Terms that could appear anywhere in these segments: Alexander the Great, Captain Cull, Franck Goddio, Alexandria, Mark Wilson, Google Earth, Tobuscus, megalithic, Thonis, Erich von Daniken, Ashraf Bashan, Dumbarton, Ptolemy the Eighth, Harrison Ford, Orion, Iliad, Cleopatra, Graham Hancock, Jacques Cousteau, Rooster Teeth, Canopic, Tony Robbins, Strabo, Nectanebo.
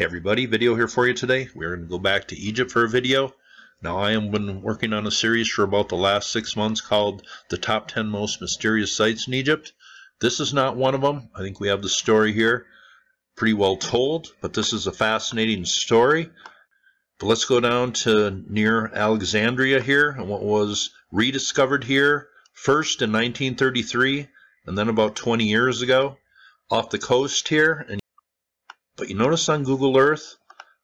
Hey everybody, video here for you today. We're going to go back to Egypt for a video. Now I have been working on a series for about the last 6 months called the top 10 most mysterious sites in Egypt. This is not one of them. I think we have the story here pretty well told, but this is a fascinating story. But let's go down to near Alexandria here and what was rediscovered here first in 1933 and then about 20 years ago off the coast here. But you notice on Google Earth,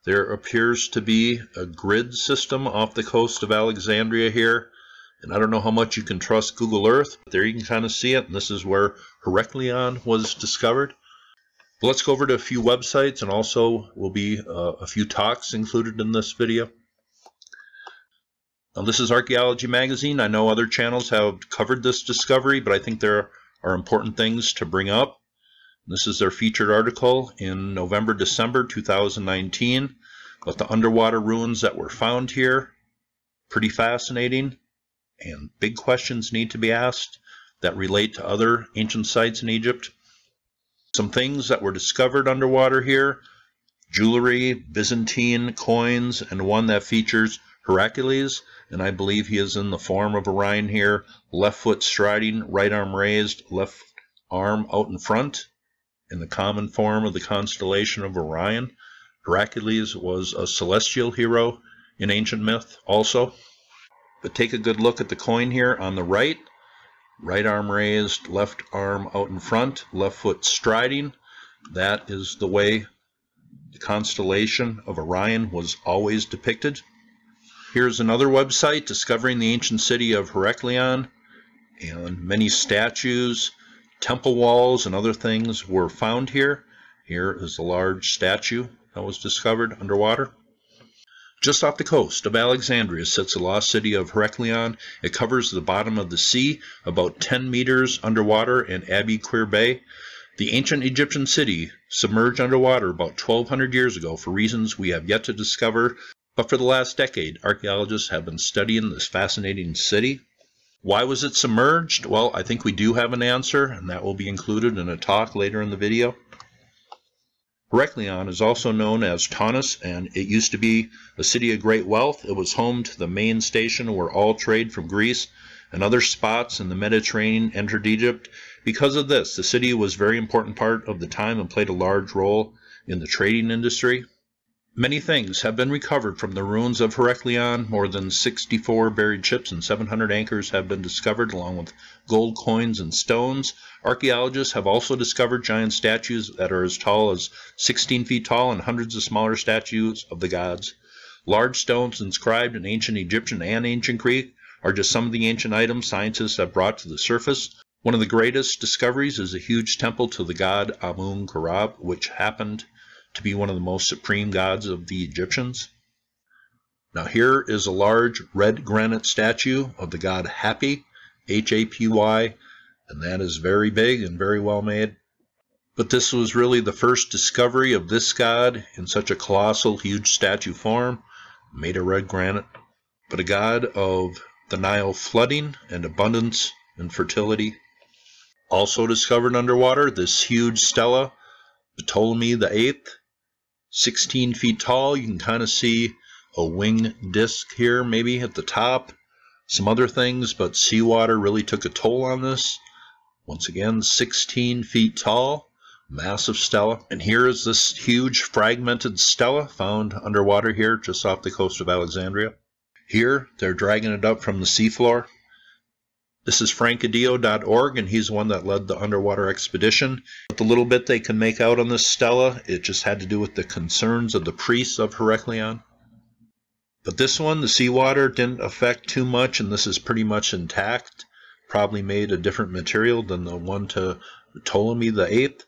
there appears to be a grid system off the coast of Alexandria here. And I don't know how much you can trust Google Earth, but there you can kind of see it. And this is where Heracleion was discovered. But let's go over to a few websites, and also will be a few talks included in this video. Now this is Archaeology Magazine. I know other channels have covered this discovery, but I think there are important things to bring up. This is their featured article in November, December 2019 about the underwater ruins that were found here. Pretty fascinating, and big questions need to be asked that relate to other ancient sites in Egypt. Some things that were discovered underwater here: jewelry, Byzantine coins, and one that features Heracles, and I believe he is in the form of Orion here, left foot striding, right arm raised, left arm out in front, in the common form of the constellation of Orion. Heracles was a celestial hero in ancient myth also. But take a good look at the coin here on the right. Right arm raised, left arm out in front, left foot striding. That is the way the constellation of Orion was always depicted. Here's another website discovering the ancient city of Heracleion, and many statues, temple walls, and other things were found here. Here is a large statue that was discovered underwater. Just off the coast of Alexandria sits the lost city of Heracleion. It covers the bottom of the sea, about 10 meters underwater in Abu Qir Bay. The ancient Egyptian city submerged underwater about 1,200 years ago for reasons we have yet to discover, but for the last decade, archaeologists have been studying this fascinating city. Why was it submerged? Well, I think we do have an answer, and that will be included in a talk later in the video. Heracleion is also known as Thonis, and it used to be a city of great wealth. It was home to the main station where all trade from Greece and other spots in the Mediterranean entered Egypt. Because of this, the city was a very important part of the time and played a large role in the trading industry. Many things have been recovered from the ruins of Heracleion. More than 64 buried ships and 700 anchors have been discovered, along with gold coins and stones. Archaeologists have also discovered giant statues that are as tall as 16 feet tall and hundreds of smaller statues of the gods. Large stones inscribed in ancient Egyptian and ancient Greek are just some of the ancient items scientists have brought to the surface. One of the greatest discoveries is a huge temple to the god Amun-Ra, which happened to be one of the most supreme gods of the Egyptians. Now here is a large red granite statue of the god Hapy, H-A-P-Y, and that is very big and very well made. But this was really the first discovery of this god in such a colossal, huge statue form, made of red granite, but a god of the Nile flooding and abundance and fertility. Also discovered underwater, this huge stela, Ptolemy the Eighth, 16 feet tall. You can kind of see a winged disc here maybe at the top, some other things, but seawater really took a toll on this. Once again, 16 feet tall, massive stela. And here is this huge fragmented stela found underwater here just off the coast of Alexandria. Here they're dragging it up from the seafloor. This is FrankGoddio.org, and he's the one that led the underwater expedition. But the little bit they can make out on this stela, it just had to do with the concerns of the priests of Heracleion. But this one, the seawater, didn't affect too much, and this is pretty much intact. Probably made a different material than the one to Ptolemy the Eighth,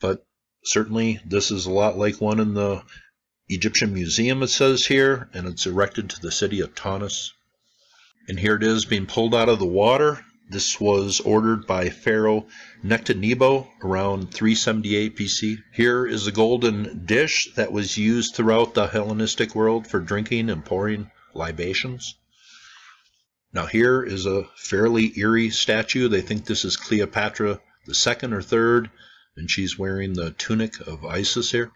but certainly this is a lot like one in the Egyptian Museum, it says here, and it's erected to the city of Thonis. And here it is being pulled out of the water. This was ordered by Pharaoh Nectanebo around 378 BC. Here is a golden dish that was used throughout the Hellenistic world for drinking and pouring libations. Now here is a fairly eerie statue. They think this is Cleopatra the Second or Third, and she's wearing the tunic of Isis here.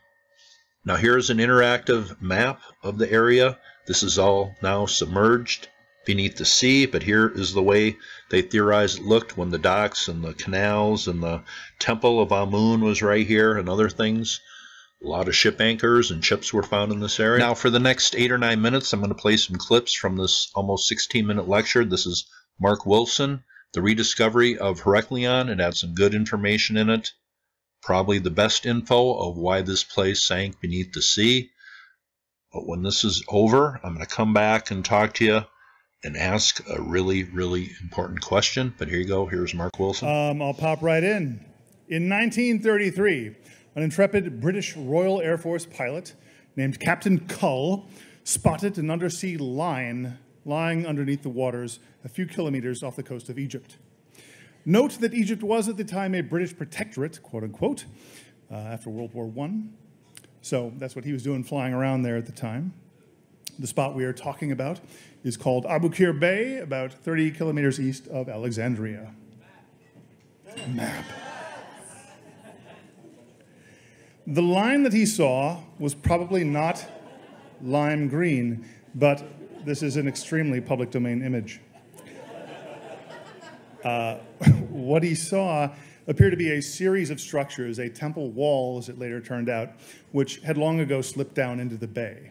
Now here's an interactive map of the area. This is all now submerged beneath the sea, but here is the way they theorized it looked when the docks and the canals and the temple of Amun was right here and other things. A lot of ship anchors and ships were found in this area. Now for the next 8 or 9 minutes, I'm going to play some clips from this almost 16-minute lecture. This is Mark Wilson, the rediscovery of Heracleion. It had some good information in it. Probably the best info of why this place sank beneath the sea. But when this is over, I'm going to come back and talk to you and ask a really, really important question. But here you go. Here's Mark Wilson. I'll pop right in. In 1933, an intrepid British Royal Air Force pilot named Captain Cull spotted an undersea lion lying underneath the waters a few kilometers off the coast of Egypt. Note that Egypt was at the time a British protectorate, quote unquote, after World War I. So that's what he was doing flying around there at the time. The spot we are talking about is called Abu Qir Bay, about 30 kilometers east of Alexandria. Map. The lime that he saw was probably not lime green, but this is an extremely public domain image. What he saw appeared to be a series of structures, a temple wall, as it later turned out, which had long ago slipped down into the bay.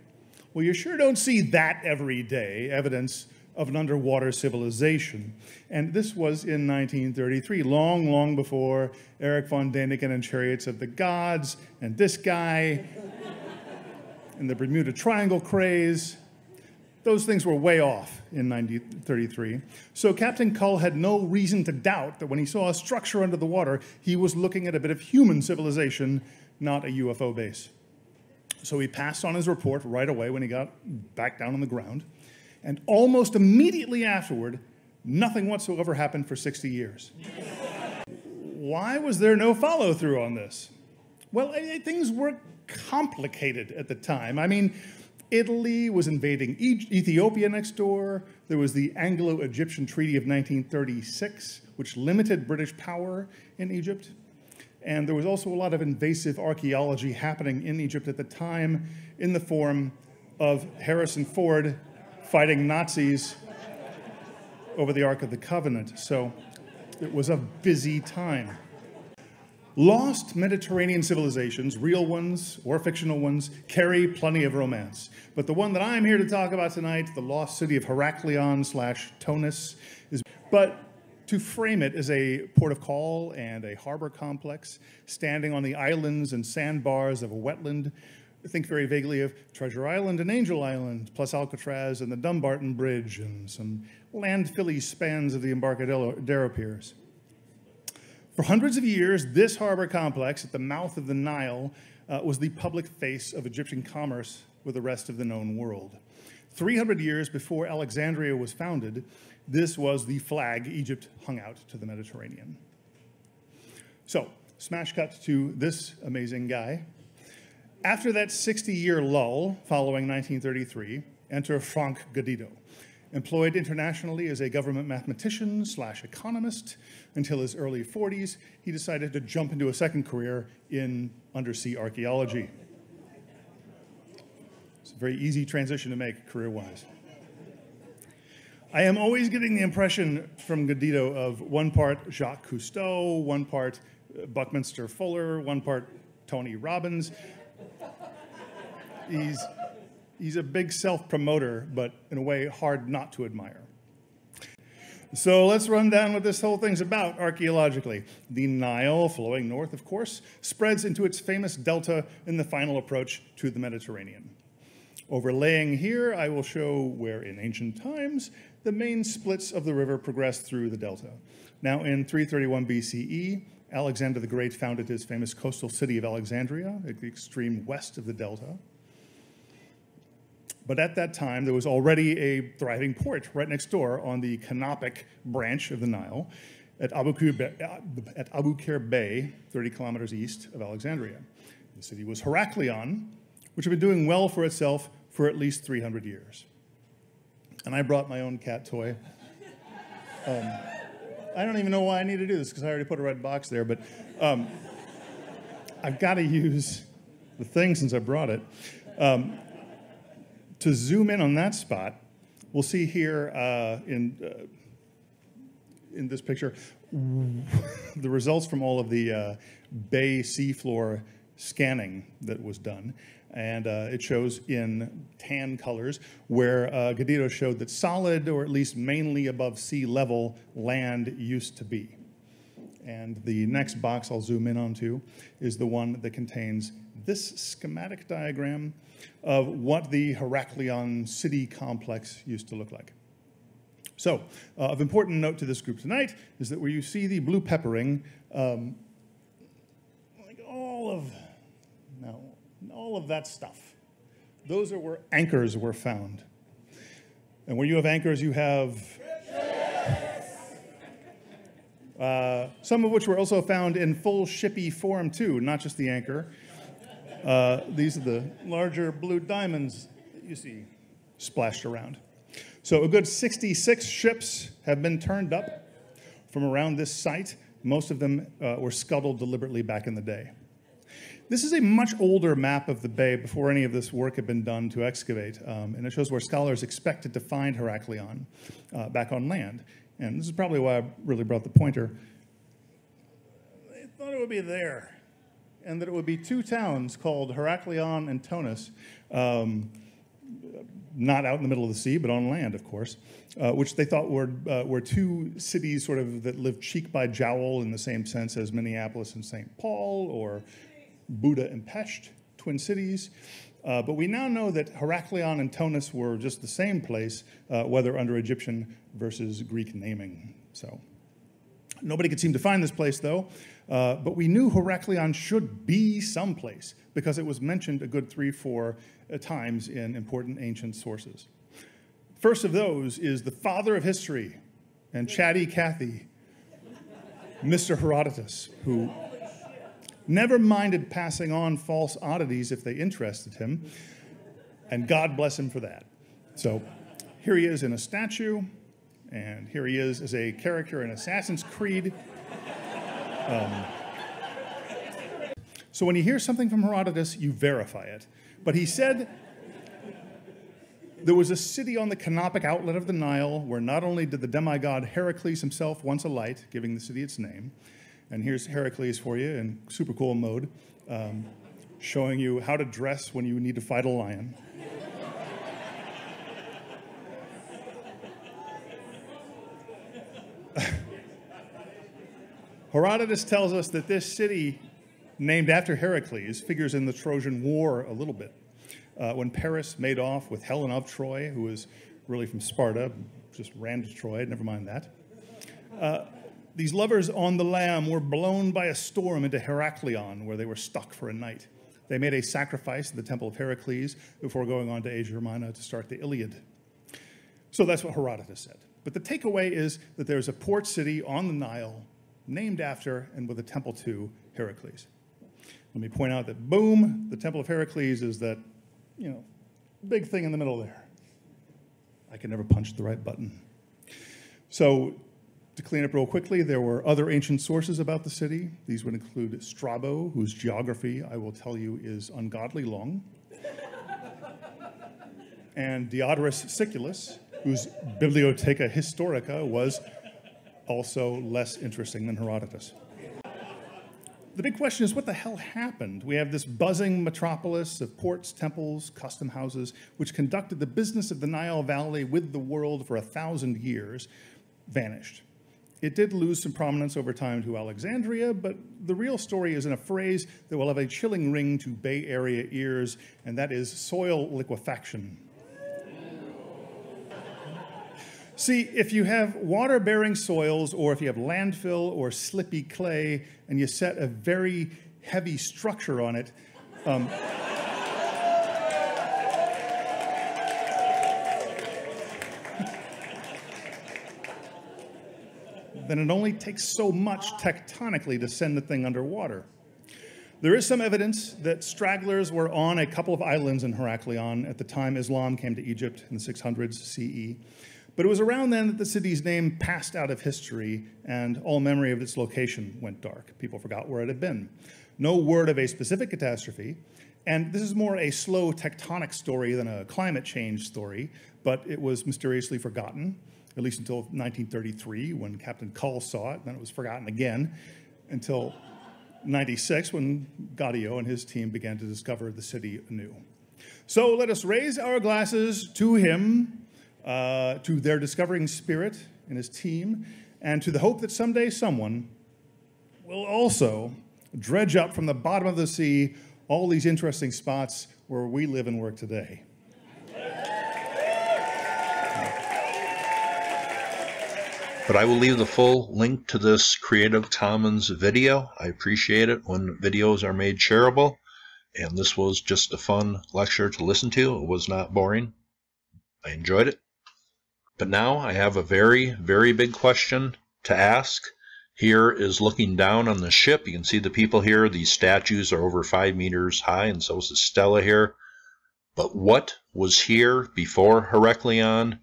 Well, you sure don't see that every day, evidence of an underwater civilization. And this was in 1933, long, long before Erich von Daniken and Chariots of the Gods, and this guy, and the Bermuda Triangle craze. Those things were way off in 1933. So Captain Cull had no reason to doubt that when he saw a structure under the water, he was looking at a bit of human civilization, not a UFO base. So he passed on his report right away when he got back down on the ground. And almost immediately afterward, nothing whatsoever happened for 60 years. Why was there no follow-through on this? Well, things were complicated at the time. I mean, Italy was invading Ethiopia next door. There was the Anglo-Egyptian Treaty of 1936, which limited British power in Egypt. And there was also a lot of invasive archaeology happening in Egypt at the time in the form of Harrison Ford fighting Nazis over the Ark of the Covenant. So it was a busy time. Lost Mediterranean civilizations, real ones or fictional ones, carry plenty of romance. But the one that I'm here to talk about tonight, the lost city of Heracleion / Thonis, is... But to frame it as a port of call and a harbor complex, standing on the islands and sandbars of a wetland, think very vaguely of Treasure Island and Angel Island, plus Alcatraz and the Dumbarton Bridge and some landfilly spans of the Embarcadero piers. For hundreds of years, this harbor complex at the mouth of the Nile was the public face of Egyptian commerce with the rest of the known world. 300 years before Alexandria was founded, this was the flag Egypt hung out to the Mediterranean. So, smash cut to this amazing guy. After that 60-year lull following 1933, enter Franck Goddio, employed internationally as a government mathematician / economist until his early 40s, he decided to jump into a second career in undersea archaeology. It's a very easy transition to make career-wise. I am always getting the impression from Goddio of one part Jacques Cousteau, one part Buckminster Fuller, one part Tony Robbins. He's a big self-promoter, but in a way hard not to admire. So let's run down what this whole thing's about archaeologically. The Nile, flowing north of course, spreads into its famous delta in the final approach to the Mediterranean. Overlaying here, I will show where in ancient times the main splits of the river progressed through the delta. Now in 331 BCE, Alexander the Great founded his famous coastal city of Alexandria at the extreme west of the delta. But at that time, there was already a thriving port right next door on the Canopic branch of the Nile at Abu Qir Bay, 30 kilometers east of Alexandria. The city was Heracleion, which had been doing well for itself for at least 300 years. And I brought my own cat toy. I don't even know why I need to do this, because I already put a red box there, but I've got to use the thing since I brought it. To zoom in on that spot, we'll see here in this picture the results from all of the bay seafloor scanning that was done. And it shows in tan colors where Goddio showed that solid, or at least mainly above sea level, land used to be. And the next box I'll zoom in onto is the one that contains this schematic diagram of what the Heracleion city complex used to look like. So, of important note to this group tonight is that where you see the blue peppering, all of that stuff, those are where anchors were found. And where you have anchors, you have some of which were also found in full shippy form too, not just the anchor. These are the larger blue diamonds that you see splashed around. So a good 66 ships have been turned up from around this site. Most of them were scuttled deliberately back in the day. This is a much older map of the bay before any of this work had been done to excavate, and it shows where scholars expected to find Heracleion back on land. And this is probably why I really brought the pointer. They thought it would be there, and that it would be two towns called Heracleion and Thonis, not out in the middle of the sea, but on land, of course, which they thought were two cities sort of that lived cheek by jowl in the same sense as Minneapolis and St. Paul, or Buda and Pest, twin cities. But we now know that Heracleion and Thonis were just the same place, whether under Egyptian versus Greek naming. So nobody could seem to find this place, though. But we knew Heracleion should be someplace because it was mentioned a good three or four times in important ancient sources. First of those is the father of history and chatty Cathy, Mr. Herodotus, who never minded passing on false oddities if they interested him, and God bless him for that. So here he is in a statue, and here he is as a character in Assassin's Creed. So when you hear something from Herodotus, you verify it. But he said there was a city on the Canopic outlet of the Nile where not only did the demigod Heracles himself once alight, giving the city its name. And here's Heracles for you in super cool mode, showing you how to dress when you need to fight a lion. Herodotus tells us that this city, named after Heracles, figures in the Trojan War a little bit, when Paris made off with Helen of Troy, who was really from Sparta, just ran to Troy, never mind that. These lovers on the lam were blown by a storm into Heracleion, where they were stuck for a night. They made a sacrifice at the temple of Heracles before going on to Asia Minor to start the Iliad. So that's what Herodotus said. But the takeaway is that there's a port city on the Nile named after and with a temple to Heracles. Let me point out that, boom, the temple of Heracles is that, you know, big thing in the middle there. I can never punch the right button. So, to clean up real quickly, there were other ancient sources about the city. These would include Strabo, whose geography, I will tell you, is ungodly long, and Diodorus Siculus, whose Bibliotheca Historica was also less interesting than Herodotus. The big question is, what the hell happened? We have this buzzing metropolis of ports, temples, custom houses, which conducted the business of the Nile Valley with the world for 1,000 years, vanished. It did lose some prominence over time to Alexandria, but the real story is in a phrase that will have a chilling ring to Bay Area ears, and that is soil liquefaction. See, if you have water-bearing soils, or if you have landfill or slippy clay, and you set a very heavy structure on it, then it only takes so much tectonically to send the thing underwater. There is some evidence that stragglers were on a couple of islands in Heracleion at the time Islam came to Egypt in the 600s CE. But it was around then that the city's name passed out of history and all memory of its location went dark. People forgot where it had been. No word of a specific catastrophe, And this is more a slow tectonic story than a climate change story, but it was mysteriously forgotten, at least until 1933 when Captain Cull saw it. Then it was forgotten again until 96 when Goddio and his team began to discover the city anew. So let us raise our glasses to him, to their discovering spirit and his team, and to the hope that someday someone will also dredge up from the bottom of the sea all these interesting spots where we live and work today. But I will leave the full link to this Creative Commons video. I appreciate it when videos are made shareable. And this was just a fun lecture to listen to. It was not boring. I enjoyed it. But now I have a very, very big question to ask. Here is looking down on the ship. You can see the people here. These statues are over 5 meters high, and so is the stela here. But what was here before Heracleion?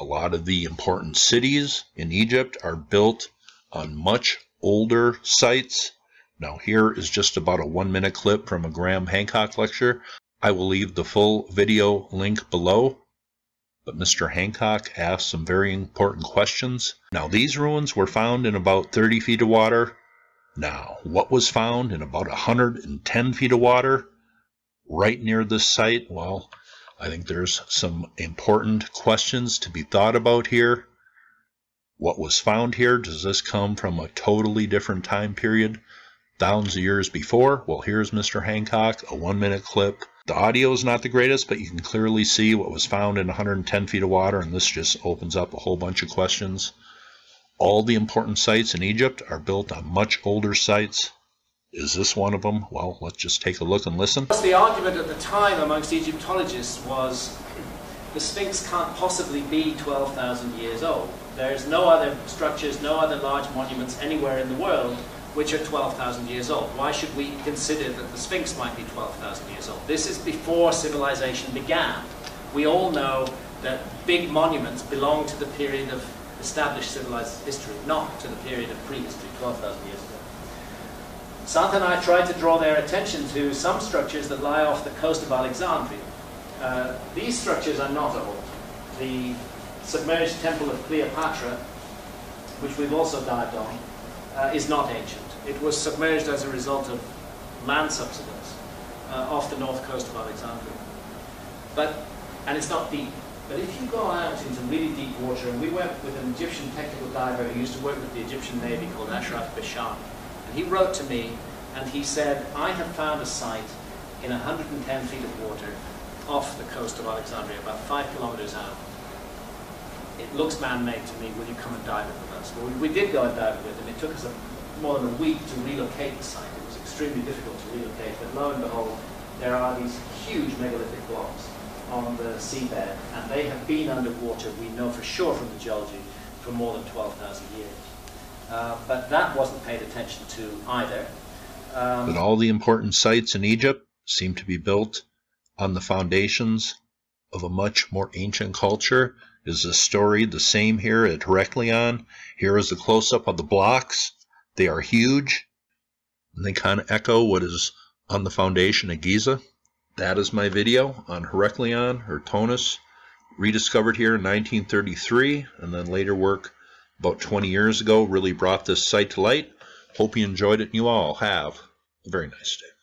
A lot of the important cities in Egypt are built on much older sites. Now here is just about a 1-minute clip from a Graham Hancock lecture. I will leave the full video link below. But Mr. Hancock asked some very important questions. Now these ruins were found in about 30 feet of water. Now what was found in about 110 feet of water right near this site? Well, I think there's some important questions to be thought about here. What was found here? Does this come from a totally different time period, thousands of years before? Well, here's Mr. Hancock, a 1-minute clip. The audio is not the greatest, but you can clearly see what was found in 110 feet of water, and this just opens up a whole bunch of questions. All the important sites in Egypt are built on much older sites. Is this one of them? Well, let's just take a look and listen. The argument at the time amongst Egyptologists was the Sphinx can't possibly be 12,000 years old. There's no other structures, no other large monuments anywhere in the world which are 12,000 years old. Why should we consider that the Sphinx might be 12,000 years old? This is before civilization began. We all know that big monuments belong to the period of established civilized history, not to the period of prehistory, 12,000 years ago. Sant and I tried to draw their attention to some structures that lie off the coast of Alexandria. These structures are not old. The submerged temple of Cleopatra, which we've also dived on, is not ancient. It was submerged as a result of land subsidence off the north coast of Alexandria. And it's not deep. But if you go out into really deep water, and we went with an Egyptian technical diver who used to work with the Egyptian Navy called Ashraf Bashan. And he wrote to me, and he said, I have found a site in 110 feet of water off the coast of Alexandria, about 5 kilometers out. It looks man-made to me, will you come and dive it with us? Well, we did go and dive it with him. It took us more than a week to relocate the site. It was extremely difficult to relocate, but lo and behold, there are these huge megalithic blocks on the seabed, and they have been underwater, we know for sure from the geology, for more than 12,000 years. But that wasn't paid attention to either. But all the important sites in Egypt seem to be built on the foundations of a much more ancient culture. Is the story the same here at Heracleion? Here is a close-up of the blocks. They are huge, and they kind of echo what is on the foundation at Giza. That is my video on Heracleion, or Thonis, rediscovered here in 1933, and then later work about 20 years ago really brought this site to light. Hope you enjoyed it, and you all have a very nice day.